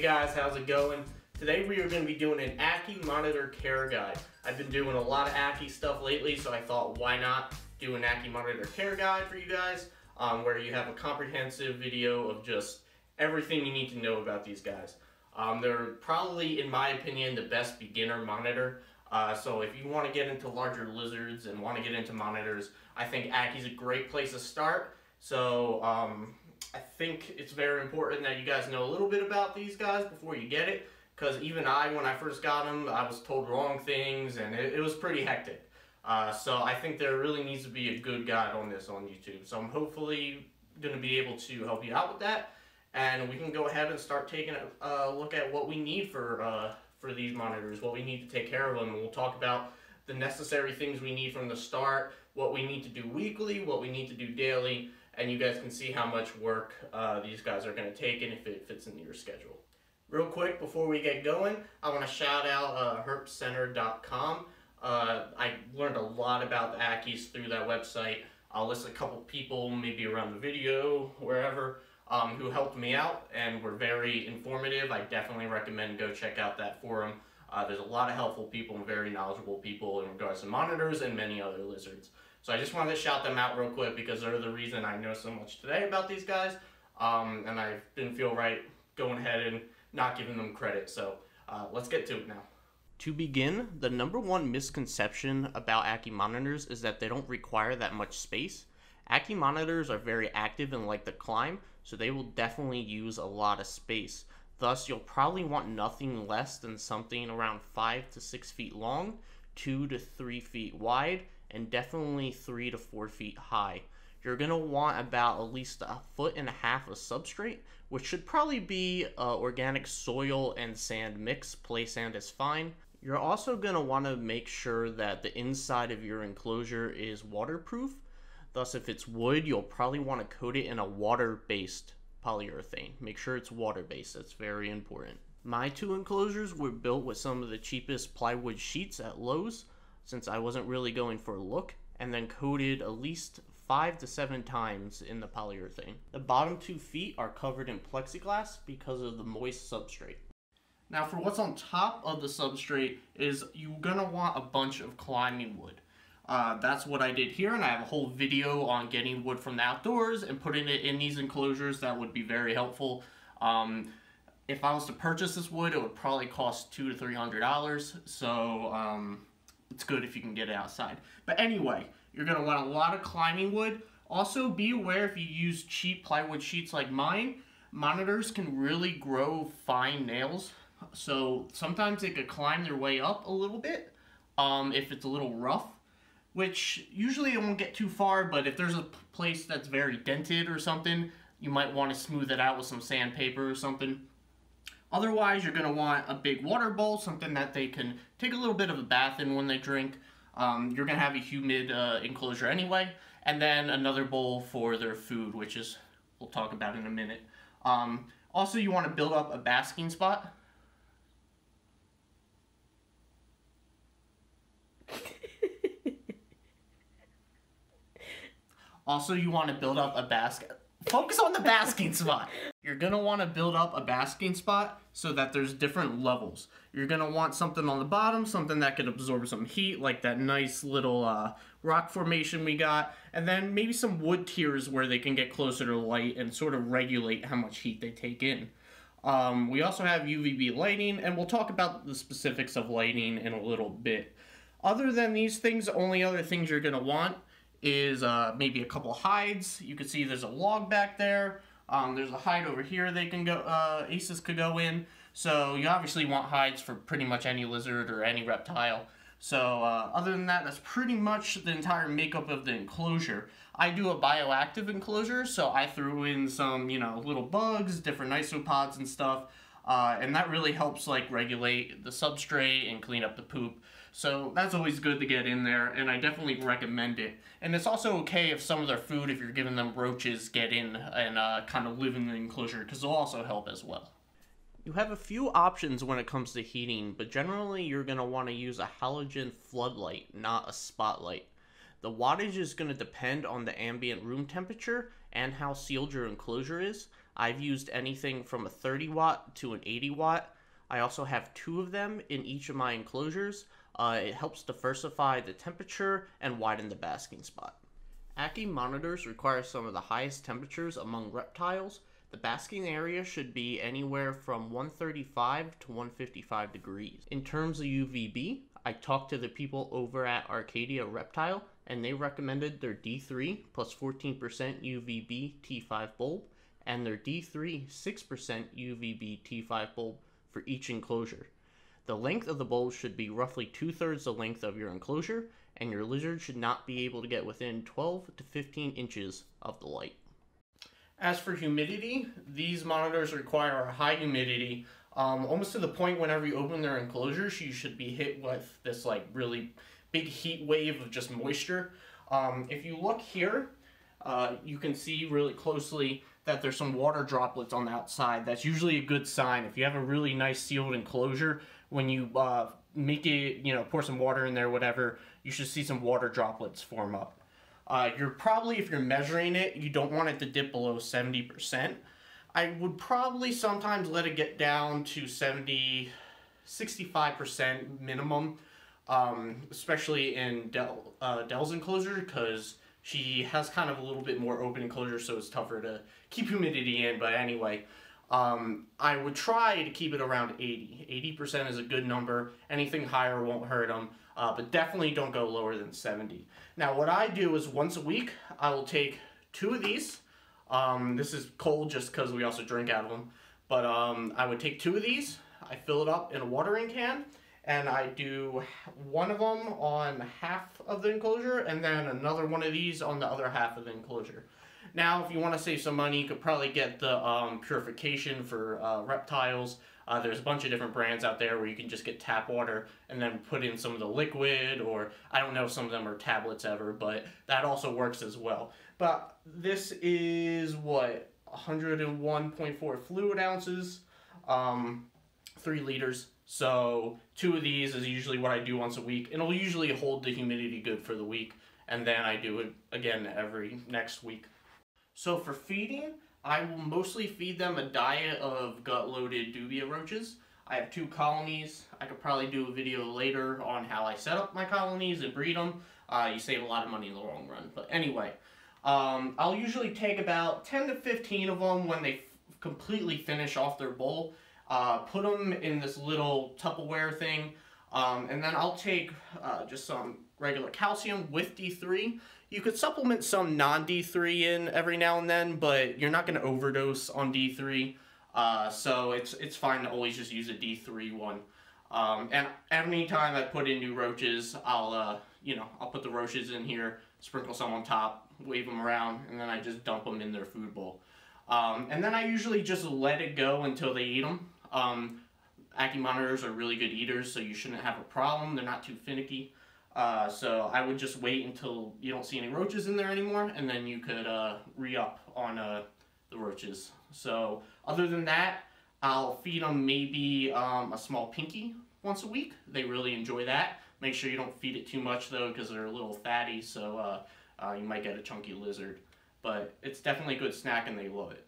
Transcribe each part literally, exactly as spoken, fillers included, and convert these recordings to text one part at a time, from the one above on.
Hey guys, how's it going? Today we are going to be doing an Ackie monitor care guide. I've been doing a lot of Ackie stuff lately, so I thought why not do an Ackie monitor care guide for you guys, um, where you have a comprehensive video of just everything you need to know about these guys. Um, they're probably, in my opinion, the best beginner monitor. Uh, so if you want to get into larger lizards and want to get into monitors, I think Ackie is a great place to start. So um, I think it's very important that you guys know a little bit about these guys before you get it, because even I, when I first got them, I was told wrong things and it, it was pretty hectic. Uh, so I think there really needs to be a good guide on this on YouTube. So I'm hopefully going to be able to help you out with that, and we can go ahead and start taking a uh, look at what we need for uh, for these monitors, what we need to take care of them. And we'll talk about the necessary things we need from the start, what we need to do weekly, what we need to do daily, and you guys can see how much work uh, these guys are going to take and if it fits into your schedule. Real quick, before we get going, I want to shout out uh, herp center dot com. Uh, I learned a lot about the Ackies through that website. I'll list a couple people, maybe around the video, wherever, um, who helped me out and were very informative. I definitely recommend go check out that forum. Uh, there's a lot of helpful people and very knowledgeable people in regards to monitors and many other lizards. So I just wanted to shout them out real quick because they're the reason I know so much today about these guys, um, and I didn't feel right going ahead and not giving them credit. So uh, let's get to it now. To begin, the number one misconception about Ackie monitors is that they don't require that much space. Ackie monitors are very active and like to climb, so they will definitely use a lot of space. Thus, you'll probably want nothing less than something around five to six feet long, two to three feet wide, and definitely three to four feet high. You're going to want about at least a foot and a half of substrate, which should probably be uh, organic soil and sand mix. Play sand is fine. You're also going to want to make sure that the inside of your enclosure is waterproof. Thus, if it's wood, you'll probably want to coat it in a water-based polyurethane. Make sure it's water-based. That's very important. My two enclosures were built with some of the cheapest plywood sheets at Lowe's, since I wasn't really going for a look, and then coated at least five to seven times in the polyurethane. The bottom two feet are covered in plexiglass because of the moist substrate. Now for what's on top of the substrate is you're gonna want a bunch of climbing wood. Uh, that's what I did here, and I have a whole video on getting wood from the outdoors and putting it in these enclosures. That would be very helpful. Um, if I was to purchase this wood, it would probably cost two to three hundred dollars. So um, it's good if you can get it outside. But anyway, you're gonna want a lot of climbing wood. Also, be aware if you use cheap plywood sheets like mine, monitors can really grow fine nails. So sometimes they could climb their way up a little bit um, if it's a little rough, which usually it won't get too far, but if there's a place that's very dented or something, you might want to smooth it out with some sandpaper or something. Otherwise, you're going to want a big water bowl, something that they can take a little bit of a bath in when they drink. Um, you're going to have a humid uh, enclosure anyway. And then another bowl for their food, which is we'll talk about in a minute. Um, also, you want to build up a basking spot. Also, you want to build up a basket. Focus on the basking spot. You're going to want to build up a basking spot so that there's different levels. You're going to want something on the bottom, something that could absorb some heat, like that nice little uh, rock formation we got. And then maybe some wood tiers where they can get closer to light and sort of regulate how much heat they take in. Um, we also have U V B lighting, and we'll talk about the specifics of lighting in a little bit. Other than these things, the only other things you're going to want is uh, maybe a couple hides. You can see there's a log back there. Um, there's a hide over here they can go, uh, aces could go in. So you obviously want hides for pretty much any lizard or any reptile. So uh, other than that, that's pretty much the entire makeup of the enclosure. I do a bioactive enclosure, so I threw in some, you know, little bugs, different isopods and stuff. Uh, and that really helps like regulate the substrate and clean up the poop. So that's always good to get in there, and I definitely recommend it. And it's also okay if some of their food, if you're giving them roaches, get in and uh, kind of live in the enclosure, because they'll also help as well. You have a few options when it comes to heating, but generally you're going to want to use a halogen floodlight, not a spotlight. The wattage is going to depend on the ambient room temperature and how sealed your enclosure is. I've used anything from a thirty watt to an eighty watt. I also have two of them in each of my enclosures. Uh, it helps diversify the temperature and widen the basking spot. Ackie monitors require some of the highest temperatures among reptiles. The basking area should be anywhere from one thirty-five to one fifty-five degrees. In terms of U V B, I talked to the people over at Arcadia Reptile, and they recommended their D three plus fourteen percent U V B T five bulb and their D three six percent U V B T five bulb for each enclosure. The length of the bulb should be roughly two-thirds the length of your enclosure, and your lizard should not be able to get within twelve to fifteen inches of the light. As for humidity, these monitors require a high humidity, um, almost to the point whenever you open their enclosures, you should be hit with this like really big heat wave of just moisture. Um, if you look here, uh, you can see really closely that there's some water droplets on the outside. That's usually a good sign. If you have a really nice sealed enclosure, when you uh, make it, you know, pour some water in there, whatever, you should see some water droplets form up. Uh, you're probably, if you're measuring it, you don't want it to dip below seventy percent. I would probably sometimes let it get down to seventy, sixty-five percent minimum, um, especially in Del, uh, Del's enclosure, because she has kind of a little bit more open enclosure, so it's tougher to keep humidity in, but anyway. Um, I would try to keep it around eighty. eighty percent is a good number. Anything higher won't hurt them, uh, but definitely don't go lower than seventy. Now what I do is once a week, I will take two of these. Um, this is cold just because we also drink out of them, but um, I would take two of these, I fill it up in a watering can, and I do one of them on half of the enclosure and then another one of these on the other half of the enclosure. Now, if you want to save some money, you could probably get the um, purification for uh, reptiles. Uh, there's a bunch of different brands out there where you can just get tap water and then put in some of the liquid, or I don't know if some of them are tablets ever, but that also works as well. But this is, what, one oh one point four fluid ounces, um, three liters. So two of these is usually what I do once a week, and it'll usually hold the humidity good for the week. And then I do it again every next week. So for feeding, I will mostly feed them a diet of gut-loaded dubia roaches. I have two colonies. I could probably do a video later on how I set up my colonies and breed them. Uh, you save a lot of money in the long run. But anyway, um, I'll usually take about ten to fifteen of them when they f completely finish off their bowl. Uh, put them in this little Tupperware thing. Um, and then I'll take uh, just some regular calcium with D three. You could supplement some non-D three in every now and then, but you're not going to overdose on D three, uh, so it's it's fine to always just use a D three one. Um, and any time I put in new roaches, I'll uh, you know I'll put the roaches in here, sprinkle some on top, wave them around, and then I just dump them in their food bowl. Um, and then I usually just let it go until they eat them. Um, Ackie monitors are really good eaters, so you shouldn't have a problem. They're not too finicky. Uh, so I would just wait until you don't see any roaches in there anymore, and then you could uh, re-up on uh, the roaches. So other than that, I'll feed them maybe um, a small pinky once a week. They really enjoy that. Make sure you don't feed it too much though, because they're a little fatty, so uh, uh, you might get a chunky lizard. But it's definitely a good snack and they love it.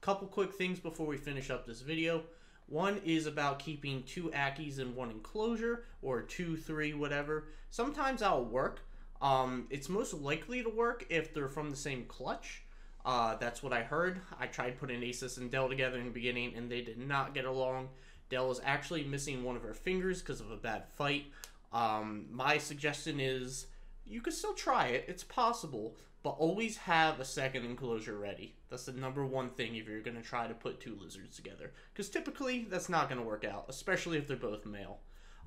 Couple quick things before we finish up this video. One is about keeping two Ackies in one enclosure, or two, three, whatever. Sometimes that'll work. Um, it's most likely to work if they're from the same clutch. Uh, that's what I heard. I tried putting Asus and Del together in the beginning, and they did not get along. Del is actually missing one of her fingers because of a bad fight. Um, my suggestion is you could still try it. It's possible, but always have a second enclosure ready. That's the number one thing if you're going to try to put two lizards together, because typically that's not going to work out, especially if they're both male.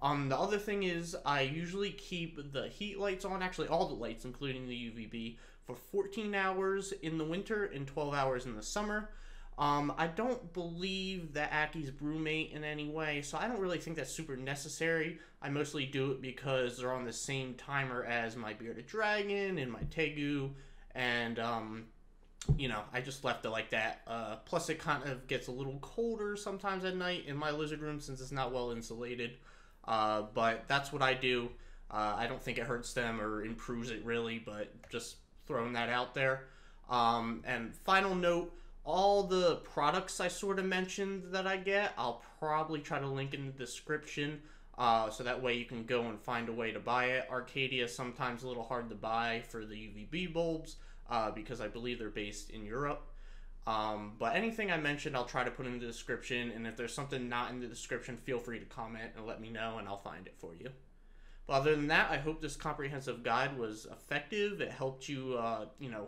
Um, the other thing is I usually keep the heat lights on, actually all the lights, including the U V B, for fourteen hours in the winter and twelve hours in the summer. Um, I don't believe that Ackies brewmate in any way, so I don't really think that's super necessary. I mostly do it because they're on the same timer as my bearded dragon and my tegu, and um, you know, I just left it like that. Uh, plus it kind of gets a little colder sometimes at night in my lizard room since it's not well insulated, uh, but that's what I do. Uh, I don't think it hurts them or improves it really, but just throwing that out there. Um, and final note, all the products I sort of mentioned that I get, I'll probably try to link in the description, uh, so that way you can go and find a way to buy it. Arcadia is sometimes a little hard to buy for the U V B bulbs, uh, because I believe they're based in Europe. Um, but anything I mentioned, I'll try to put in the description, and if there's something not in the description, feel free to comment and let me know, and I'll find it for you. But other than that, I hope this comprehensive guide was effective. It helped you, uh, you know,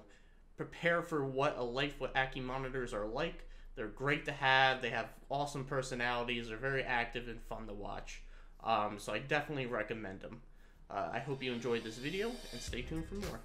prepare for what a life with Ackie monitors are like. They're great to have. They have awesome personalities. They're very active and fun to watch. Um, so I definitely recommend them. Uh, I hope you enjoyed this video, and stay tuned for more.